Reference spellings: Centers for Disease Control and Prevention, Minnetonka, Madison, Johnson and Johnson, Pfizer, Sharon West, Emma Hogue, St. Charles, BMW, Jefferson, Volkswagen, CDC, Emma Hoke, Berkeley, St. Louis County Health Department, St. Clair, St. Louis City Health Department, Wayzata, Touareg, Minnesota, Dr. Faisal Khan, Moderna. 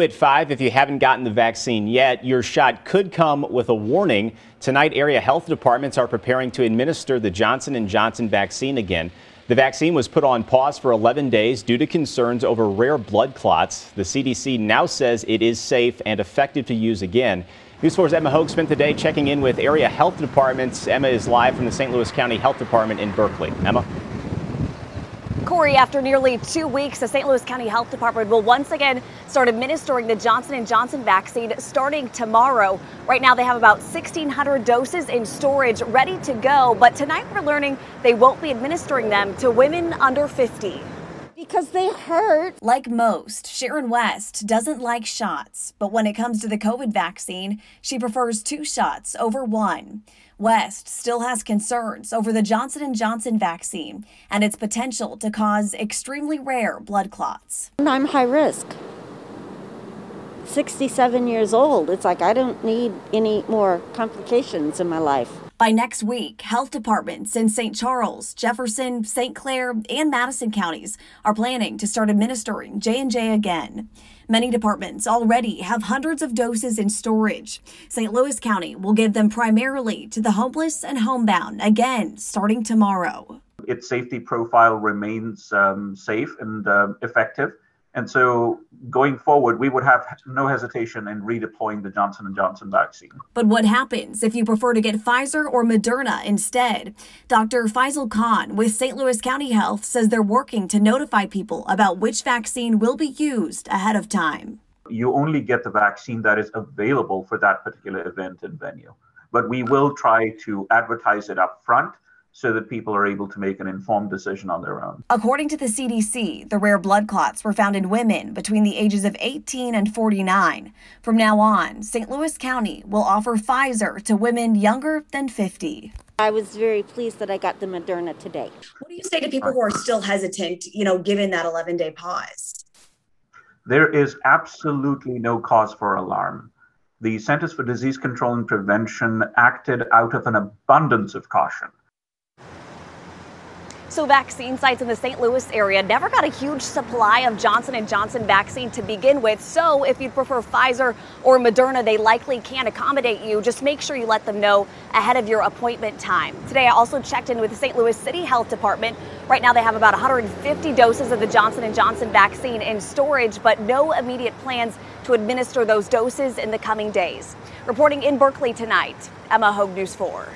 At 5, if you haven't gotten the vaccine yet, your shot could come with a warning. Tonight, area health departments are preparing to administer the Johnson and Johnson vaccine again. The vaccine was put on pause for 11 days due to concerns over rare blood clots. The CDC now says it is safe and effective to use again. News 4's Emma Hoke spent the day checking in with area health departments. Emma is live from the St. Louis County Health Department in Berkeley. Emma? Corey, after nearly 2 weeks, the St. Louis County Health Department will once again start administering the Johnson & Johnson vaccine starting tomorrow. Right now, they have about 1,600 doses in storage ready to go, but tonight we're learning they won't be administering them to women under 50. Because they hurt. Like most, Sharon West doesn't like shots, but when it comes to the COVID vaccine, she prefers 2 shots over 1. West still has concerns over the Johnson & Johnson vaccine and its potential to cause extremely rare blood clots. I'm high risk. 67 years old. It's like I don't need any more complications in my life. By next week, health departments in St. Charles, Jefferson, St. Clair, and Madison counties are planning to start administering J&J again. Many departments already have hundreds of doses in storage. St. Louis County will give them primarily to the homeless and homebound again starting tomorrow. Its safety profile remains safe and effective. And so going forward, we would have no hesitation in redeploying the Johnson & Johnson vaccine. But what happens if you prefer to get Pfizer or Moderna instead? Dr. Faisal Khan with St. Louis County Health says they're working to notify people about which vaccine will be used ahead of time. You only get the vaccine that is available for that particular event and venue. But we will try to advertise it up front, so that people are able to make an informed decision on their own. According to the CDC, the rare blood clots were found in women between the ages of 18 and 49. From now on, St. Louis County will offer Pfizer to women younger than 50. I was very pleased that I got the Moderna today. What do you say to people who are still hesitant, given that 11-day pause? There is absolutely no cause for alarm. The Centers for Disease Control and Prevention acted out of an abundance of caution. So vaccine sites in the St. Louis area never got a huge supply of Johnson & Johnson vaccine to begin with. So if you prefer Pfizer or Moderna, they likely can't accommodate you. Just make sure you let them know ahead of your appointment time. Today, I also checked in with the St. Louis City Health Department. Right now, they have about 150 doses of the Johnson & Johnson vaccine in storage, but no immediate plans to administer those doses in the coming days. Reporting in Berkeley tonight, Emma Hogue, News 4.